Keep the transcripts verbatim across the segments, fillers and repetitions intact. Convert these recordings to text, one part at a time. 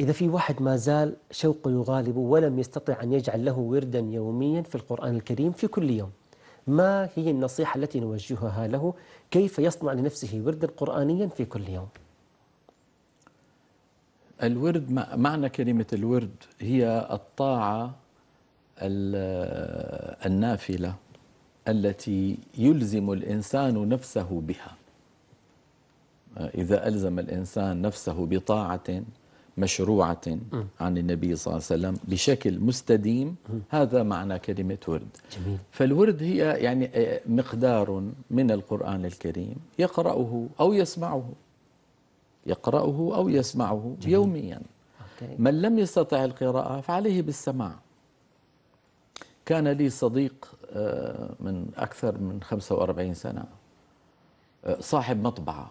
إذا في واحد ما زال شوقه يغالبه ولم يستطع أن يجعل له وردا يوميا في القرآن الكريم في كل يوم، ما هي النصيحة التي نوجهها له؟ كيف يصنع لنفسه وردا قرآنيا في كل يوم؟ الورد، معنى كلمة الورد هي الطاعة النافلة التي يلزم الإنسان نفسه بها. إذا ألزم الإنسان نفسه بطاعة مشروعة عن النبي صلى الله عليه وسلم بشكل مستديم، هذا معنى كلمة ورد. جميل. فالورد هي يعني مقدار من القرآن الكريم يقرأه أو يسمعه، يقرأه أو يسمعه. جميل. يوميا. أوكي. من لم يستطع القراءة فعليه بالسماع. كان لي صديق من أكثر من خمسة وأربعين سنة، صاحب مطبعة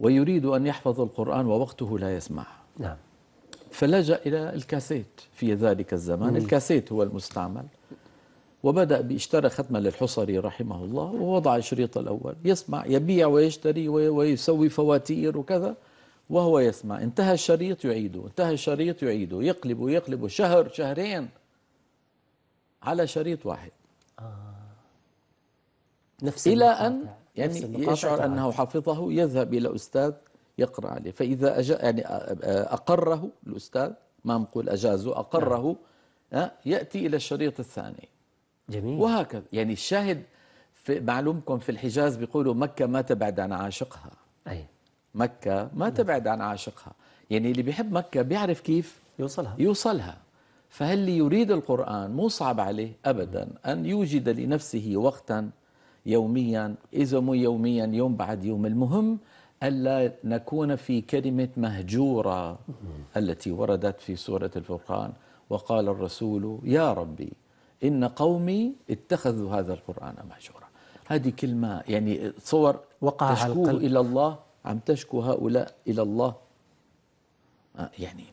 ويريد أن يحفظ القرآن ووقته لا يسمع. نعم. فلجأ إلى الكاسيت في ذلك الزمان. مم. الكاسيت هو المستعمل، وبدأ باشترى ختمة للحصري رحمه الله ووضع الشريط الأول يسمع، يبيع ويشتري ويسوي فواتير وكذا وهو يسمع. انتهى الشريط يعيده، انتهى الشريط يعيده، يقلب ويقلب شهر شهرين على شريط واحد. آه. نفس إلى أن يعني يشعر أنه حفظه، يذهب إلى أستاذ يقرأ عليه، فإذا أجا يعني أقره الأستاذ، ما نقول أجازه، أقره. نعم. يأتي إلى الشريط الثاني. جميل. وهكذا يعني الشاهد في، معلومكم في الحجاز بيقولوا مكة ما تبعد عن عاشقها. أي مكة ما تبعد عن عاشقها، يعني اللي بيحب مكة بيعرف كيف يوصلها يوصلها فهل اللي يريد القرآن مو صعب عليه أبدا أن يوجد لنفسه وقتا يوميا، إذا مو يوميا يوم بعد يوم. المهم ألا نكون في كلمة مهجورة التي وردت في سورة الفرقان، وقال الرسول يا ربي إن قومي اتخذوا هذا القرآن مهجورا. هذه كلمة يعني تصور تشكوه إلى الله، عم تشكو هؤلاء إلى الله يعني.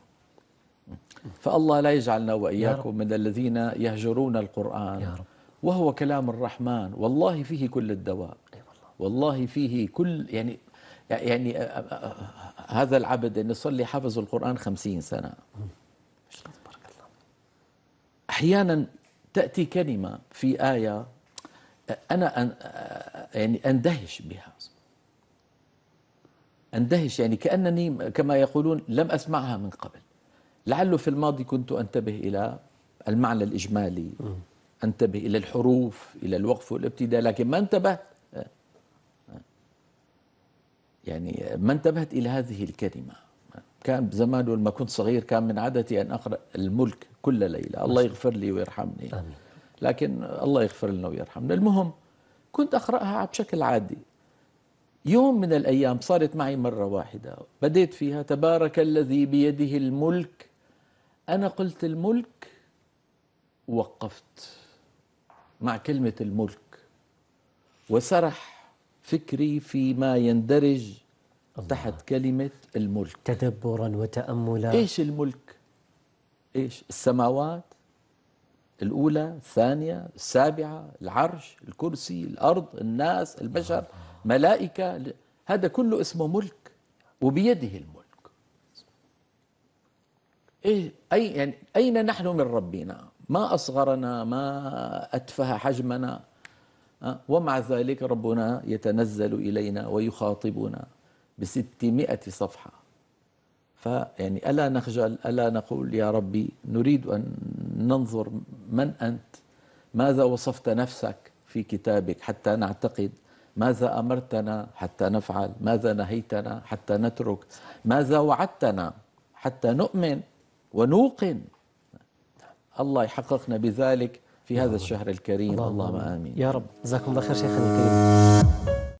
فالله لا يجعلنا وإياكم من الذين يهجرون القرآن يا رب. وهو كلام الرحمن، والله فيه كل الدواء، والله فيه كل يعني يعني هذا العبد اللي صلي حفظ القرآن خمسين سنة، أحيانا تأتي كلمة في آية أنا يعني أندهش بها، أندهش يعني كأنني كما يقولون لم أسمعها من قبل. لعله في الماضي كنت أنتبه إلى المعنى الإجمالي، أنتبه إلى الحروف، إلى الوقف والابتداء، لكن ما انتبهت يعني ما انتبهت إلى هذه الكلمة. كان زمان لما كنت صغير كان من عادتي أن أقرأ الملك كل ليلة، الله يغفر لي ويرحمني، لكن الله يغفر لنا ويرحمنا. المهم كنت أقرأها بشكل عادي. يوم من الأيام صارت معي مرة واحدة، بديت فيها تبارك الذي بيده الملك، أنا قلت الملك ووقفت مع كلمة الملك، وسرح فكري فيما يندرج الله تحت كلمة الملك تدبرا وتأملا. إيش الملك؟ إيش؟ السماوات الأولى الثانية السابعة، العرش، الكرسي، الأرض، الناس، البشر، ملائكة، هذا كله اسمه ملك، وبيده الملك. إيه أي يعني أين نحن من ربنا؟ ما أصغرنا، ما أتفه حجمنا، ومع ذلك ربنا يتنزل إلينا ويخاطبنا بستمائة صفحة. فيعني ألا نخجل، ألا نقول يا ربي نريد أن ننظر من أنت، ماذا وصفت نفسك في كتابك حتى نعتقد، ماذا أمرتنا حتى نفعل، ماذا نهيتنا حتى نترك، ماذا وعدتنا حتى نؤمن ونوقن. الله يحققنا بذلك في هذا الشهر الكريم، اللهم آمين يا رب. جزاكم الله خير شيخنا الكريم.